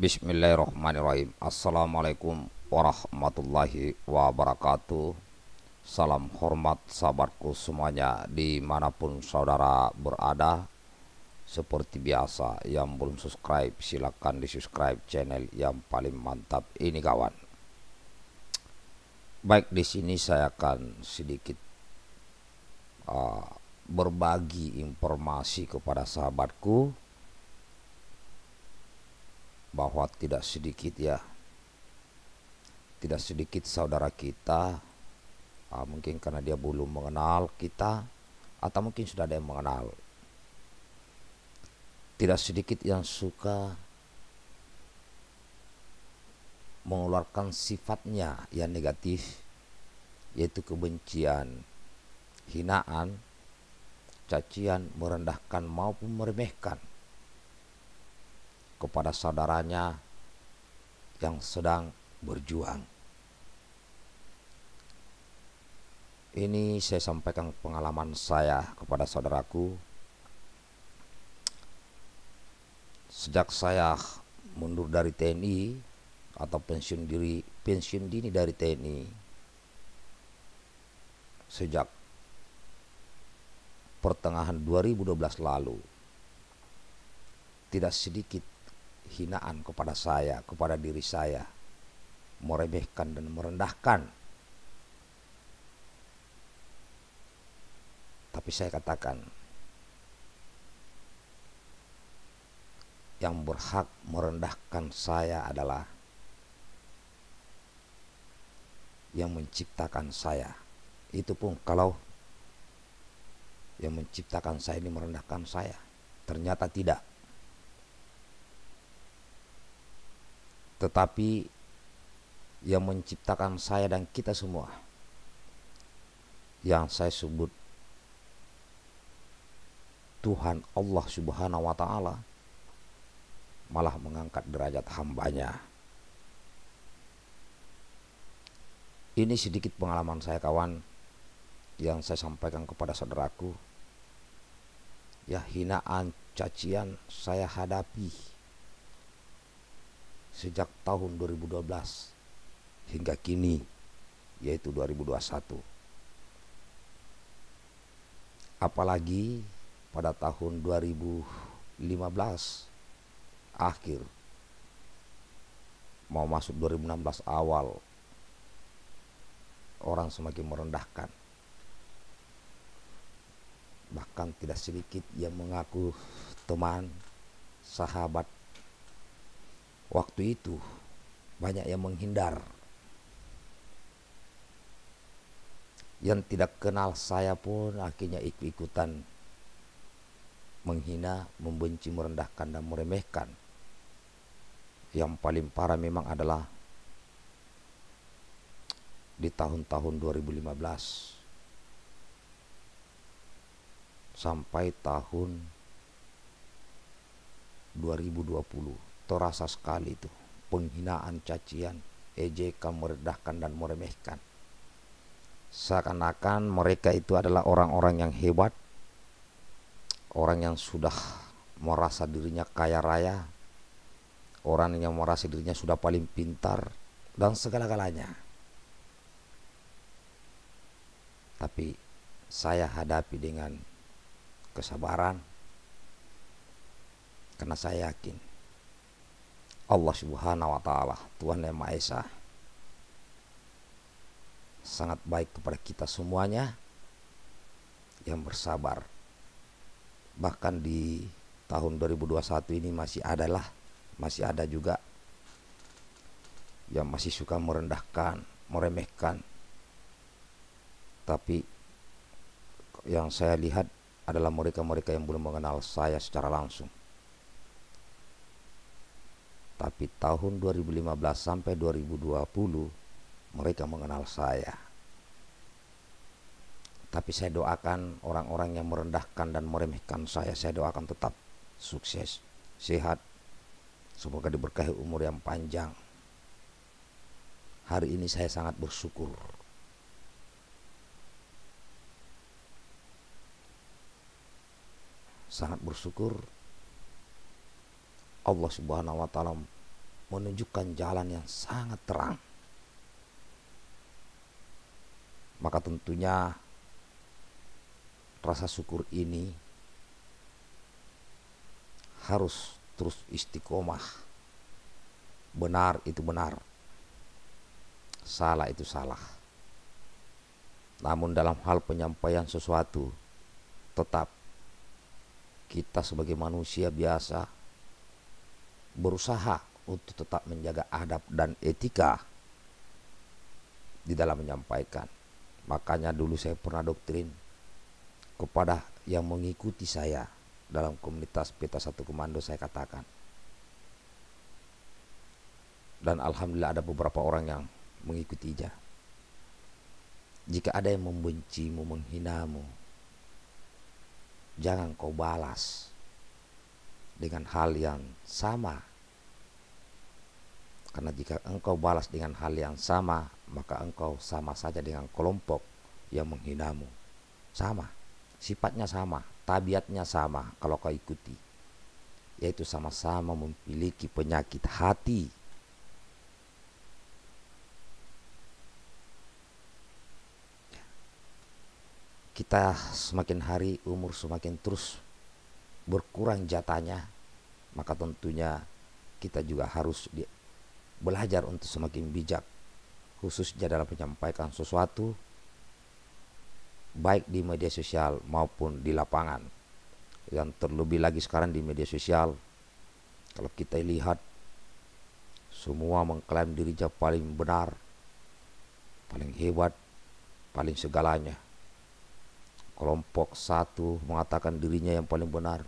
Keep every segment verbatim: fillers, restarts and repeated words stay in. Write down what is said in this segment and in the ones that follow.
Bismillahirrahmanirrahim. Assalamualaikum warahmatullahi wabarakatuh. Salam hormat sahabatku semuanya dimanapun saudara berada. Seperti biasa, yang belum subscribe silahkan di subscribe channel yang paling mantap ini kawan. Baik, di sini saya akan sedikit uh, berbagi informasi kepada sahabatku bahwa tidak sedikit ya tidak sedikit saudara kita, ah, mungkin karena dia belum mengenal kita atau mungkin sudah ada yang mengenal, tidak sedikit yang suka mengeluarkan sifatnya yang negatif, yaitu kebencian, hinaan, cacian, merendahkan maupun meremehkan kepada saudaranya yang sedang berjuang. Ini saya sampaikan pengalaman saya kepada saudaraku. Sejak saya mundur dari T N I atau pensiun diri pensiun dini dari T N I sejak pertengahan dua ribu dua belas lalu, tidak sedikit hinaan kepada saya, kepada diri saya, meremehkan dan merendahkan. Tapi saya katakan, yang berhak merendahkan saya adalah yang menciptakan saya. Itu pun kalau yang menciptakan saya ini merendahkan saya, ternyata tidak. Tetapi yang menciptakan saya dan kita semua, yang saya sebut Tuhan Allah Subhanahu wa Ta'ala, malah mengangkat derajat hambanya. Ini sedikit pengalaman saya kawan, yang saya sampaikan kepada saudaraku. Ya, hinaan, cacian saya hadapi sejak tahun dua ribu dua belas hingga kini, yaitu dua ribu dua puluh satu. Apalagi pada tahun dua ribu lima belas akhir mau masuk dua ribu enam belas awal, orang semakin merendahkan. Bahkan tidak sedikit yang mengaku teman, sahabat. Waktu itu banyak yang menghindar, yang tidak kenal saya pun akhirnya ikut-ikutan menghina, membenci, merendahkan dan meremehkan. Yang paling parah memang adalah di tahun-tahun dua ribu lima belas sampai tahun dua ribu dua puluh. Terasa sekali itu penghinaan, cacian, ejekan, merendahkan dan meremehkan. Seakan-akan mereka itu adalah orang-orang yang hebat, orang yang sudah merasa dirinya kaya raya, orang yang merasa dirinya sudah paling pintar dan segala-galanya. Tapi saya hadapi dengan kesabaran, karena saya yakin Allah Subhanahu wa Ta'ala, Tuhan Yang Maha Esa, sangat baik kepada kita semuanya yang bersabar. Bahkan di tahun dua ribu dua puluh satu ini masih adalah masih ada juga yang masih suka merendahkan, meremehkan. Tapi yang saya lihat adalah mereka-mereka yang belum mengenal saya secara langsung. Tapi tahun dua ribu lima belas sampai dua ribu dua puluh mereka mengenal saya. Tapi saya doakan orang-orang yang merendahkan dan meremehkan saya, saya doakan tetap sukses, sehat, semoga diberkahi umur yang panjang. Hari ini saya sangat bersyukur. Sangat bersyukur Allah Subhanahu wa Ta'ala menunjukkan jalan yang sangat terang. Maka tentunya rasa syukur ini harus terus istiqomah. Benar itu benar, salah itu salah. Namun dalam hal penyampaian sesuatu, tetap kita sebagai manusia biasa berusaha untuk tetap menjaga adab dan etika di dalam menyampaikan. Makanya dulu saya pernah doktrin kepada yang mengikuti saya dalam komunitas PETA Satu Komando, saya katakan. Dan alhamdulillah ada beberapa orang yang mengikutinya. Jika ada yang membencimu, menghinamu, jangan kau balas dengan hal yang sama. Karena jika engkau balas dengan hal yang sama, maka engkau sama saja dengan kelompok yang menghinamu. Sama, sifatnya sama, tabiatnya sama kalau kau ikuti, yaitu sama-sama memiliki penyakit hati. Kita semakin hari umur semakin terus berkurang jatahnya, maka tentunya kita juga harus belajar untuk semakin bijak, khususnya dalam menyampaikan sesuatu, baik di media sosial maupun di lapangan. Yang terlebih lagi sekarang di media sosial, kalau kita lihat semua mengklaim dirinya paling benar, paling hebat, paling segalanya. Kelompok satu mengatakan dirinya yang paling benar,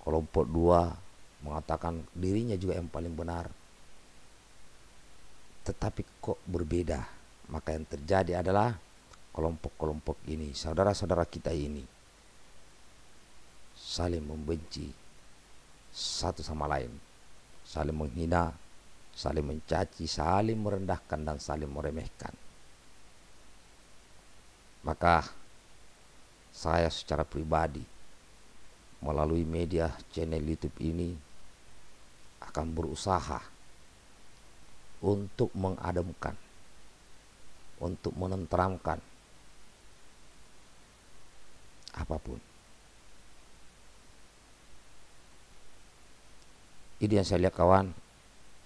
kelompok dua mengatakan dirinya juga yang paling benar. Tetapi kok berbeda. Maka yang terjadi adalah kelompok-kelompok ini, saudara-saudara kita ini, saling membenci satu sama lain, saling menghina, saling mencaci, saling merendahkan, dan saling meremehkan. Maka saya secara pribadi melalui media channel YouTube ini akan berusaha untuk mengademkan, untuk menenteramkan apapun. Ini yang saya lihat, kawan.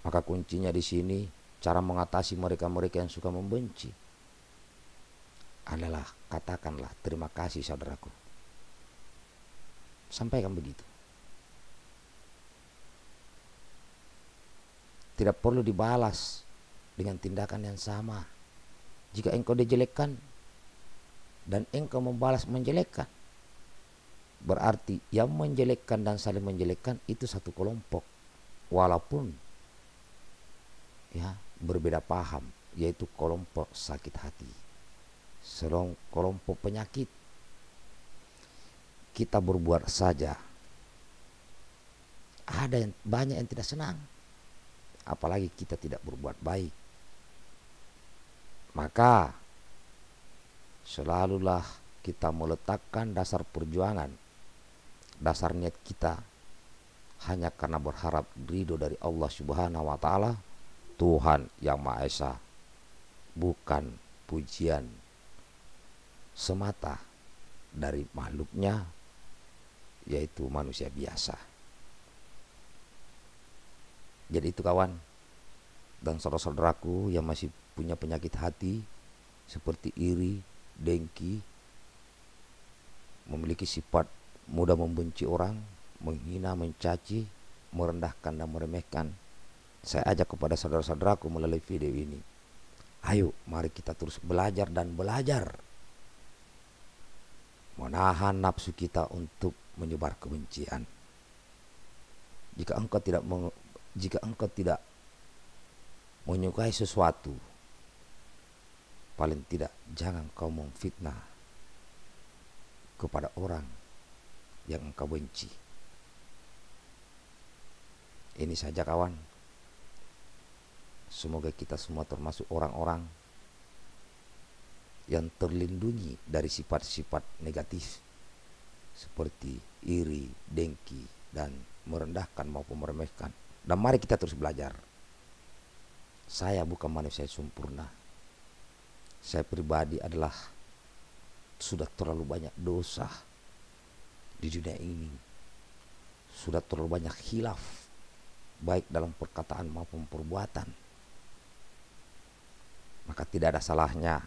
Maka kuncinya di sini, cara mengatasi mereka-mereka yang suka membenci adalah katakanlah terima kasih saudaraku. Sampaikan begitu. Tidak perlu dibalas dengan tindakan yang sama. Jika engkau dijelekkan dan engkau membalas menjelekkan, berarti yang menjelekkan dan saling menjelekkan itu satu kelompok, walaupun ya berbeda paham, yaitu kelompok sakit hati, serong kelompok penyakit. Kita berbuat saja, ada yang banyak yang tidak senang, apalagi kita tidak berbuat baik. Maka selalulah kita meletakkan dasar perjuangan, dasar niat kita hanya karena berharap ridho dari Allah Subhanahu wa Ta'ala, Tuhan Yang Maha Esa, bukan pujian semata dari makhluknya, yaitu manusia biasa. Jadi itu, kawan dan saudara-saudaraku yang masih punya penyakit hati seperti iri, dengki, memiliki sifat mudah membenci orang, menghina, mencaci, merendahkan, dan meremehkan. Saya ajak kepada saudara-saudaraku melalui video ini, ayo mari kita terus belajar dan belajar menahan nafsu kita untuk menyebar kebencian. Jika engkau tidak meng, jika engkau tidak menyukai sesuatu, paling tidak jangan kau memfitnah kepada orang yang engkau benci. Ini saja, kawan. Semoga kita semua termasuk orang-orang yang terlindungi dari sifat-sifat negatif seperti iri, dengki, dan merendahkan maupun meremehkan. Dan mari kita terus belajar. Saya bukan manusia yang sempurna. Saya pribadi adalah sudah terlalu banyak dosa di dunia ini. Sudah terlalu banyak khilaf, baik dalam perkataan maupun perbuatan. Maka tidak ada salahnya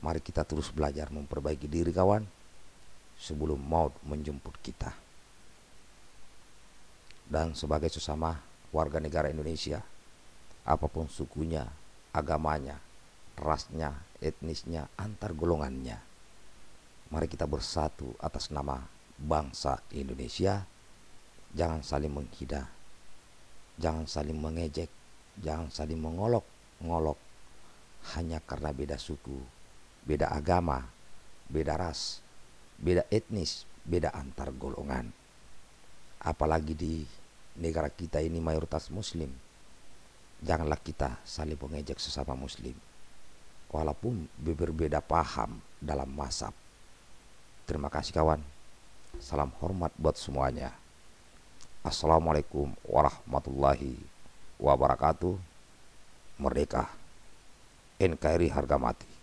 mari kita terus belajar memperbaiki diri, kawan, sebelum maut menjemput kita. Dan sebagai sesama warga negara Indonesia, apapun sukunya, agamanya, rasnya, etnisnya, antar golongannya, mari kita bersatu atas nama bangsa Indonesia. Jangan saling menghina, jangan saling mengejek, jangan saling mengolok-ngolok hanya karena beda suku, beda agama, beda ras, beda etnis, beda antar golongan. Apalagi di negara kita ini mayoritas muslim. Janganlah kita saling mengejek sesama muslim, walaupun berbeda paham dalam mazhab. Terima kasih kawan. Salam hormat buat semuanya. Assalamualaikum warahmatullahi wabarakatuh. Merdeka. N K R I harga mati.